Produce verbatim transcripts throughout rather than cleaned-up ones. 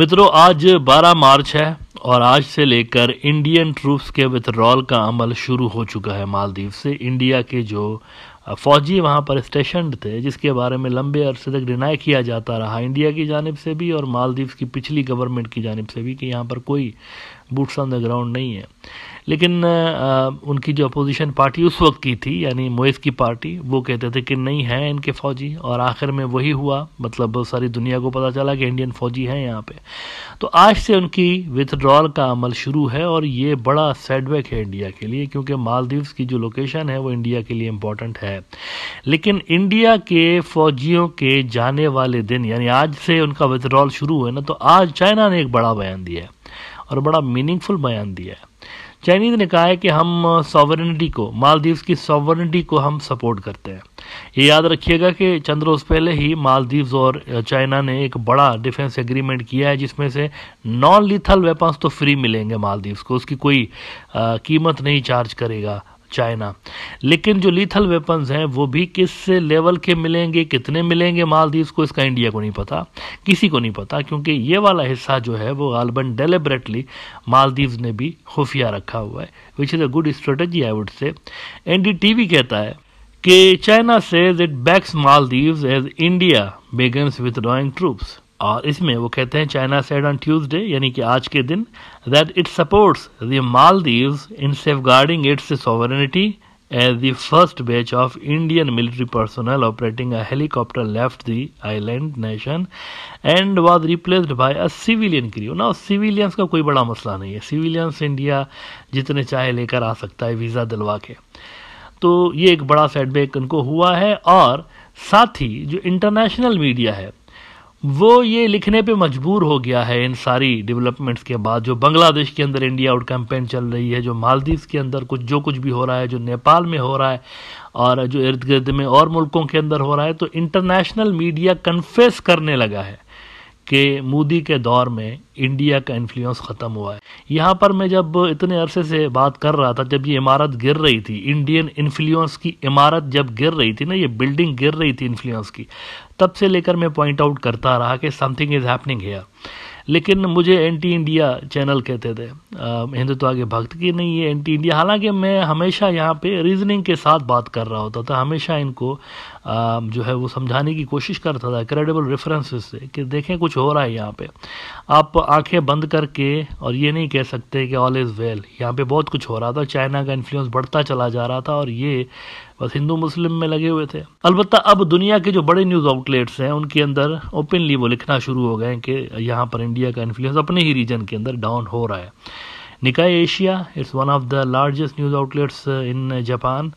मित्रों आज बारह मार्च है और आज से लेकर इंडियन ट्रूप्स के विथड्रॉल का अमल शुरू हो चुका है मालदीव से। इंडिया के जो फौजी वहाँ पर स्टेशन्ड थे, जिसके बारे में लंबे अरसे तक डिनाई किया जाता रहा इंडिया की जानिब से भी और मालदीव्स की पिछली गवर्नमेंट की जानिब से भी, कि यहाँ पर कोई बूट्स ऑन द ग्राउंड नहीं है। लेकिन आ, उनकी जो अपोजिशन पार्टी उस वक्त की थी, यानी मोइस की पार्टी, वो कहते थे कि नहीं हैं इनके फौजी, और आखिर में वही हुआ। मतलब सारी दुनिया को पता चला कि इंडियन फौजी हैं यहाँ पे। तो आज से उनकी विथड्रॉल का अमल शुरू है और ये बड़ा सेटबैक है इंडिया के लिए, क्योंकि मालदीव्स की जो लोकेशन है वो इंडिया के लिए इम्पोर्टेंट है। लेकिन इंडिया के फौजियों के जाने वाले दिन, यानी आज से उनका विथड्रॉल शुरू हुआ ना, तो आज चाइना ने एक बड़ा बयान दिया है और बड़ा मीनिंगफुल बयान दिया है। चाइनीज़ ने कहा है कि हम सॉवरेनिटी को, मालदीव्स की सॉवरेनिटी को हम सपोर्ट करते हैं। ये याद रखिएगा कि चंद रोज़ पहले ही मालदीव्स और चाइना ने एक बड़ा डिफेंस एग्रीमेंट किया है, जिसमें से नॉन लीथल वेपन्स तो फ्री मिलेंगे मालदीव्स को, उसकी कोई आ, कीमत नहीं चार्ज करेगा चाइना। लेकिन जो लीथल वेपन्स हैं वो भी किस लेवल के मिलेंगे, कितने मिलेंगे मालदीव्स को, इसका इंडिया को नहीं पता, किसी को नहीं पता, क्योंकि ये वाला हिस्सा जो है वो गालबन डेलिबरेटली मालदीव्स ने भी खुफिया रखा हुआ है, which is a good strategy I would say. NDTV कहता है कि China says it backs Maldives as India begins withdrawing troops, और इसमें वो कहते हैं चाइना सेड ऑन ट्यूसडे, यानी कि आज के दिन, that it supports the Maldives in safeguarding its sovereignty as the first batch of Indian military personnel operating a helicopter left the island nation and was replaced by a civilian crew. ना, civilians का कोई बड़ा मसला नहीं है, civilians India जितने चाहे लेकर आ सकता है वीज़ा दिलवा के। तो ये एक बड़ा सेटबैक उनको हुआ है। और साथ ही जो इंटरनेशनल मीडिया है वो ये लिखने पे मजबूर हो गया है इन सारी डेवलपमेंट्स के बाद, जो बांग्लादेश के अंदर इंडिया आउट कैंपेन चल रही है, जो मालदीव्स के अंदर कुछ जो कुछ भी हो रहा है, जो नेपाल में हो रहा है और जो इर्द गिर्द में और मुल्कों के अंदर हो रहा है। तो इंटरनेशनल मीडिया कन्फेस करने लगा है कि मोदी के दौर में इंडिया का इन्फ्लुएंस ख़त्म हुआ है। यहाँ पर मैं जब इतने अरसे से बात कर रहा था, जब ये इमारत गिर रही थी, इंडियन इन्फ्लुएंस की इमारत जब गिर रही थी ना, ये बिल्डिंग गिर रही थी इन्फ्लुएंस की, तब से लेकर मैं पॉइंट आउट करता रहा कि समथिंग इज़ हैपनिंग हियर। लेकिन मुझे एंटी इंडिया चैनल कहते थे हिंदू, तो आगे भक्त की नहीं है एंटी इंडिया, हालांकि मैं हमेशा यहाँ पे रीजनिंग के साथ बात कर रहा होता था, हमेशा इनको आ, जो है वो समझाने की कोशिश करता था क्रेडिबल रेफरेंसेस से कि देखें कुछ हो रहा है यहाँ पे, आप आंखें बंद करके और ये नहीं कह सकते कि ऑल इज़ वेल। यहाँ पे बहुत कुछ हो रहा था, चाइना का इन्फ्लुएंस बढ़ता चला जा रहा था और ये बस हिंदू मुस्लिम में लगे हुए थे। अलबत्ता अब दुनिया के जो बड़े न्यूज़ आउटलेट्स हैं उनके अंदर ओपनली वो लिखना शुरू हो गए कि यहाँ पर इंडिया का इन्फ्लुएंस अपने ही रीजन के अंदर डाउन हो रहा है। Nikkei Asia, it's one of the largest news outlets in Japan,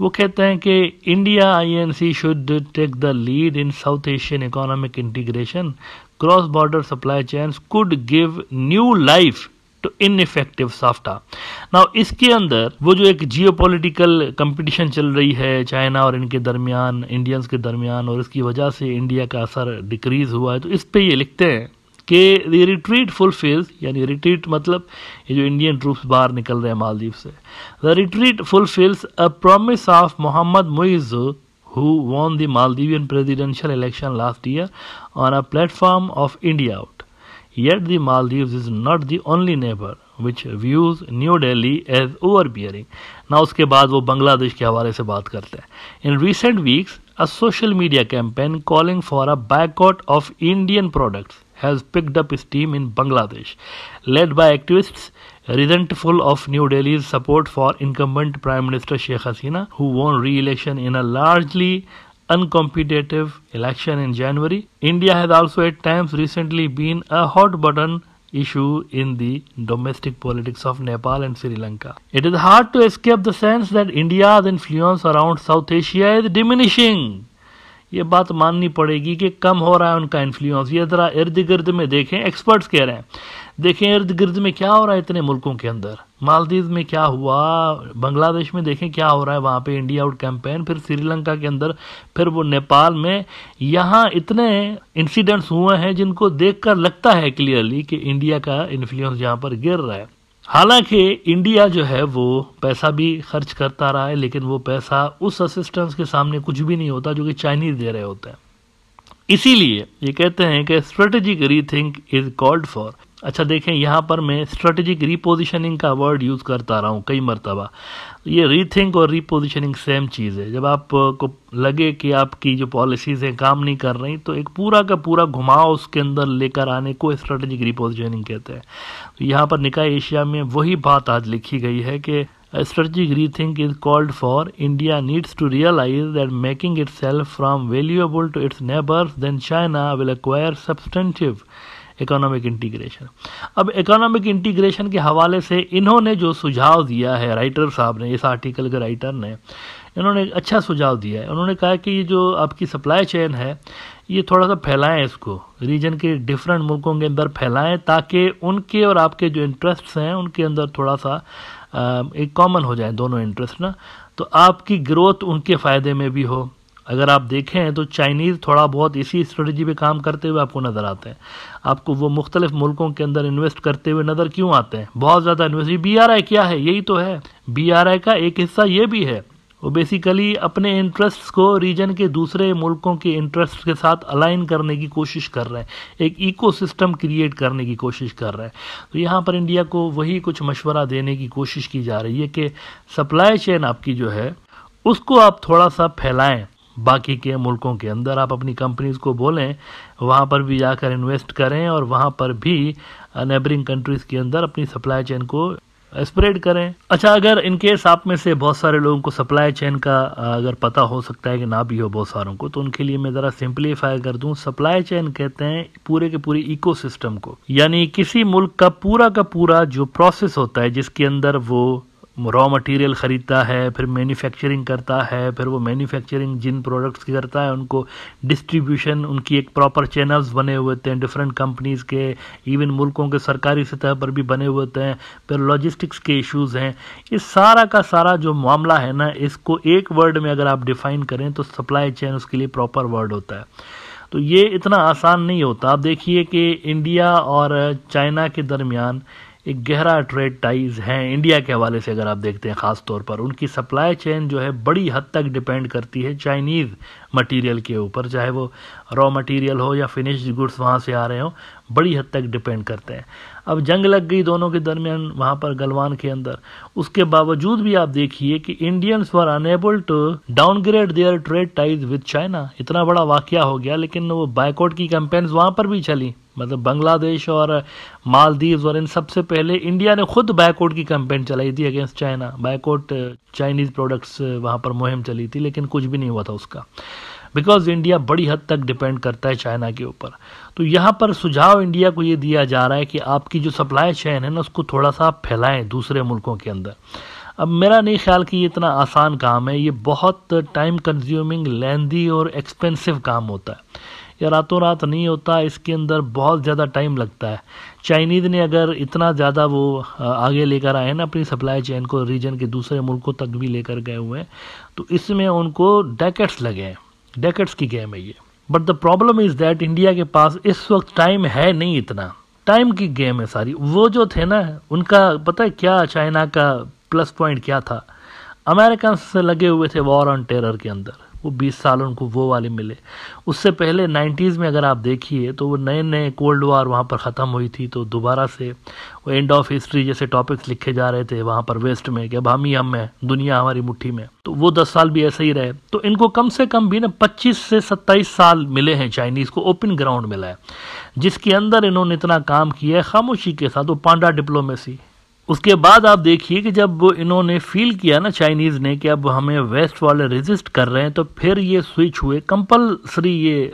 वो कहते हैं कि India Inc should take the lead in South Asian economic integration, cross border supply chains could give new life to ineffective SAFTA. Now इसके अंदर वो जो एक geopolitical competition चल रही है चाइना और इनके दरमियान, इंडियंस के दरमियान, और इसकी वजह से इंडिया का असर डिक्रीज हुआ है। तो इस पे ये लिखते हैं कि ये रिट्रीट फुलफिल्स, यानी रिट्रीट मतलब ये जो इंडियन ट्रूप्स बाहर निकल रहे हैं मालदीव से, the retreat fulfils a promise of Mohammad Muizzu who won the Maldivian presidential election last year on a platform of India out. Yet the Maldives is not the only neighbor which views New Delhi as overbearing. Now उसके बाद वो बांग्लादेश के हवाले से बात करते हैं। In recent weeks, a social media campaign calling for a boycott of Indian products has picked up steam in Bangladesh, led by activists resentful of New Delhi's support for incumbent Prime Minister Sheikh Hasina, who won re-election in a largely uncompetitive election in January. India has also at times recently been a hot-button issue in the domestic politics of Nepal and Sri Lanka. It is hard to escape the sense that India's influence around South Asia is diminishing. ये बात माननी पड़ेगी कि कम हो रहा है उनका influence. ये ज़रा इर्द गिर्द में देखें, एक्सपर्ट्स कह रहे हैं, देखें इर्द गिर्द में क्या हो रहा है इतने मुल्कों के अंदर, मालदीव में क्या हुआ, बांग्लादेश में देखें क्या हो रहा है वहाँ पे इंडिया आउट कैंपेन, फिर श्रीलंका के अंदर, फिर वो नेपाल में। यहाँ इतने इंसिडेंट्स हुए हैं जिनको देखकर लगता है क्लियरली कि इंडिया का इन्फ्लुएंस यहाँ पर गिर रहा है। हालांकि इंडिया जो है वो पैसा भी खर्च करता रहा है, लेकिन वो पैसा उस असिस्टेंस के सामने कुछ भी नहीं होता जो कि चाइनीज़ दे रहे होते हैं। इसीलिए ये कहते हैं कि strategic rethink is called for. अच्छा देखें, यहाँ पर मैं स्ट्रेटेजिक रीपोजिशनिंग का वर्ड यूज़ करता रहा हूँ कई मरतबा। ये रीथिंक और रीपोजिशनिंग सेम चीज़ है। जब आपको लगे कि आपकी जो पॉलिसीज़ हैं काम नहीं कर रही, तो एक पूरा का पूरा घुमाव उसके अंदर लेकर आने को स्ट्रेटेजिक रीपोजिशनिंग कहते हैं। तो यहाँ पर निकाय एशिया में वही बात आज लिखी गई है कि strategic rethink is called for, India needs to realise that making itself from valuable to its neighbours then China will acquire substantive economic integration. अब इकोनॉमिक इंटीग्रेशन के हवाले से इन्होंने जो सुझाव दिया है, राइटर साहब ने, इस आर्टिकल के राइटर ने, इन्होंने अच्छा सुझाव दिया है। उन्होंने कहा कि ये जो आपकी सप्लाई चेन है ये थोड़ा सा फैलाएं, इसको रीजन के डिफरेंट मुल्कों के अंदर फैलाएं ताकि उनके और आपके जो इंटरेस्ट्स हैं उनके अंदर थोड़ा सा एक कॉमन हो जाए दोनों इंटरेस्ट ना, तो आपकी ग्रोथ उनके फ़ायदे में भी हो। अगर आप देखें तो चाइनीज़ थोड़ा बहुत इसी स्ट्रेटजी पे काम करते हुए आपको नज़र आते हैं। आपको वो मुख्तलिफ मुल्कों के अंदर इन्वेस्ट करते हुए नज़र क्यों आते हैं, बहुत ज़्यादा इन्वेस्ट। बी आर आई क्या है, यही तो है। बी आर आई का एक हिस्सा ये भी है, वो बेसिकली अपने इंटरेस्ट्स को रीजन के दूसरे मुल्कों के इंटरेस्ट के साथ अलाइन करने की कोशिश कर रहे हैं, एक इकोसिस्टम क्रिएट करने की कोशिश कर रहे हैं। तो यहाँ पर इंडिया को वही कुछ मशवरा देने की कोशिश की जा रही है कि सप्लाई चेन आपकी जो है उसको आप थोड़ा सा फैलाएँ बाकी के मुल्कों के अंदर। आप अपनी कंपनीज़ को बोलें वहाँ पर भी जाकर इन्वेस्ट करें और वहाँ पर भी नेबरिंग कंट्रीज़ के अंदर अपनी सप्लाई चेन को स्प्रेड करें। अच्छा, अगर इनकेस आप में से बहुत सारे लोगों को सप्लाई चेन का अगर पता हो सकता है कि ना भी हो बहुत सारों को, तो उनके लिए मैं ज़रा सिंप्लीफाई कर दूं। सप्लाई चेन कहते हैं पूरे के पूरे इकोसिस्टम को, यानी किसी मुल्क का पूरा का पूरा जो प्रोसेस होता है जिसके अंदर वो रॉ मटेरियल ख़रीदता है, फिर मैन्युफैक्चरिंग करता है, फिर वो मैन्युफैक्चरिंग जिन प्रोडक्ट्स की करता है उनको डिस्ट्रीब्यूशन, उनकी एक प्रॉपर चैनल्स बने हुए होते हैं डिफरेंट कंपनीज़ के, इवन मुल्कों के सरकारी सतह पर भी बने हुए होते हैं, फिर लॉजिस्टिक्स के इश्यूज़ हैं। ये सारा का सारा जो मामला है ना, इसको एक वर्ड में अगर आप डिफ़ाइन करें तो सप्लाई चैन उसके लिए प्रॉपर वर्ड होता है। तो ये इतना आसान नहीं होता। आप देखिए कि इंडिया और चाइना के दरमियान एक गहरा ट्रेड टाइज हैं। इंडिया के हवाले से अगर आप देखते हैं ख़ास तौर पर उनकी सप्लाई चेन जो है बड़ी हद तक डिपेंड करती है चाइनीज़ मटेरियल के ऊपर, चाहे वो रॉ मटेरियल हो या फिनिश्ड गुड्स वहाँ से आ रहे हो, बड़ी हद तक डिपेंड करते हैं। अब जंग लग गई दोनों के दरमियान वहाँ पर गलवान के अंदर, उसके बावजूद भी आप देखिए कि Indians were unable to downgrade their trade ties with China. इतना बड़ा वाक़या हो गया, लेकिन वो बायकॉट की कैंपेन्स वहाँ पर भी चली। मतलब बांग्लादेश और मालदीव्स और इन सबसे पहले इंडिया ने खुद बायकॉट की कैंपेन चलाई थी against China, boycott Chinese products वहाँ पर मुहिम चली थी, लेकिन कुछ भी नहीं हुआ था उसका, बिकॉज इंडिया बड़ी हद तक डिपेंड करता है चाइना के ऊपर। तो यहाँ पर सुझाव इंडिया को ये दिया जा रहा है कि आपकी जो सप्लाई चेन है ना उसको थोड़ा सा फैलाएं दूसरे मुल्कों के अंदर। अब मेरा नहीं ख्याल कि ये इतना आसान काम है, ये बहुत टाइम कंज्यूमिंग, लेंदी और एक्सपेंसिव काम होता है। ये रातों रात नहीं होता, इसके अंदर बहुत ज़्यादा टाइम लगता है। चाइनीज़ ने अगर इतना ज़्यादा वो आगे लेकर आए ना अपनी सप्लाई चेन को, रीजन के दूसरे मुल्कों तक भी लेकर गए हुए हैं, तो इसमें उनको डेकेड्स लगे हैं, डेकेड्स की गेम है ये। But the problem is that India के पास इस वक्त टाइम है नहीं, इतना टाइम की गेम है सारी। वो जो थे ना उनका पता है क्या चाइना का प्लस पॉइंट क्या था, अमेरिकन से लगे हुए थे वॉर ऑन टेरर के अंदर, वो बीस साल उनको वो वाले मिले। उससे पहले नाइन्टीज़ में अगर आप देखिए तो वो नए नए कोल्ड वार वहाँ पर ख़त्म हुई थी, तो दोबारा से वो एंड ऑफ हिस्ट्री जैसे टॉपिक्स लिखे जा रहे थे वहाँ पर वेस्ट में कि अब हम ही हम हैं, दुनिया हमारी मुट्ठी में। तो वो दस साल भी ऐसे ही रहे। तो इनको कम से कम भी ना पच्चीस से सत्ताईस साल मिले हैं चाइनीज़ को, ओपन ग्राउंड मिला है, जिसके अंदर इन्होंने इतना काम किया है खामोशी के साथ, वो पांडा डिप्लोमेसी। उसके बाद आप देखिए कि जब इन्होंने फील किया ना चाइनीज़ ने कि अब हमें वेस्ट वाले रेजिस्ट कर रहे हैं, तो फिर ये स्विच हुए, कंपलसरी ये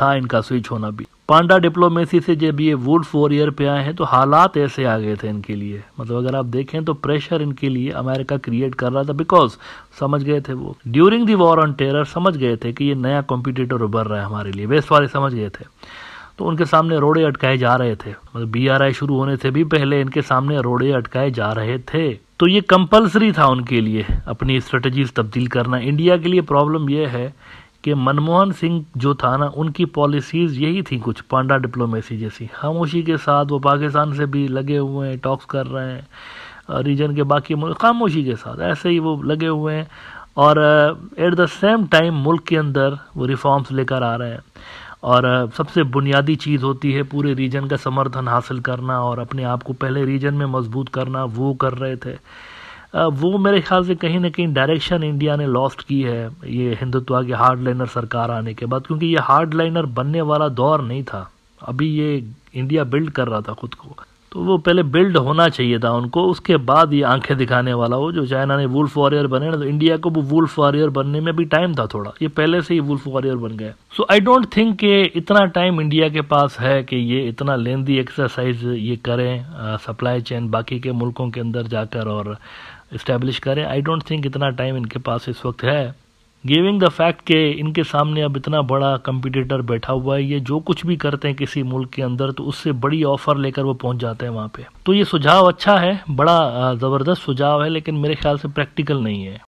था इनका स्विच होना भी। पांडा डिप्लोमेसी से जब ये वुल्फ वॉरियर पे आए हैं तो हालात ऐसे आ गए थे इनके लिए, मतलब अगर आप देखें तो प्रेशर इनके लिए अमेरिका क्रिएट कर रहा था, बिकॉज समझ गए थे वो during the war on terror, समझ गए थे कि ये नया कॉम्पिटिटर उभर रहा है हमारे लिए, वेस्ट वाले समझ गए थे। तो उनके सामने रोड़े अटकाए जा रहे थे, मतलब बीआरआई शुरू होने से भी पहले इनके सामने रोड़े अटकाए जा रहे थे। तो ये कंपलसरी था उनके लिए अपनी स्ट्रेटजीज तब्दील करना। इंडिया के लिए प्रॉब्लम यह है कि मनमोहन सिंह जो था ना, उनकी पॉलिसीज़ यही थी कुछ पांडा डिप्लोमेसी जैसी, खामोशी के साथ। वो पाकिस्तान से भी लगे हुए हैं, टॉक्स कर रहे हैं, रीजन के बाकी मुल्क खामोशी के साथ ऐसे ही वो लगे हुए हैं, और एट द सेम टाइम मुल्क के अंदर वो रिफॉर्म्स लेकर आ रहे हैं। और सबसे बुनियादी चीज़ होती है पूरे रीजन का समर्थन हासिल करना और अपने आप को पहले रीजन में मजबूत करना, वो कर रहे थे। वो मेरे ख्याल से कहीं ना कहीं डायरेक्शन इंडिया ने लॉस्ट की है ये हिंदुत्व की हार्ड लाइनर सरकार आने के बाद, क्योंकि ये हार्ड लाइनर बनने वाला दौर नहीं था। अभी ये इंडिया बिल्ड कर रहा था खुद को, तो वो पहले बिल्ड होना चाहिए था उनको, उसके बाद ये आंखें दिखाने वाला हो। जो चाइना ने वुल्फ वॉरियर बने ना, तो इंडिया को वो वुल्फ वॉरियर बनने में भी टाइम था थोड़ा, ये पहले से ही वुल्फ वॉरियर बन गए। सो आई डोंट थिंक कि इतना टाइम इंडिया के पास है कि ये इतना लेंदी एक्सरसाइज ये करें, सप्लाई चेन बाकी के मुल्कों के अंदर जाकर और इस्टेब्लिश करें। आई डोंट थिंक इतना टाइम इनके पास इस वक्त है, गिविंग द फैक्ट कि इनके सामने अब इतना बड़ा कंपटीटर बैठा हुआ है। ये जो कुछ भी करते हैं किसी मुल्क के अंदर, तो उससे बड़ी ऑफर लेकर वो पहुंच जाते हैं वहाँ पे। तो ये सुझाव अच्छा है, बड़ा ज़बरदस्त सुझाव है, लेकिन मेरे ख्याल से प्रैक्टिकल नहीं है।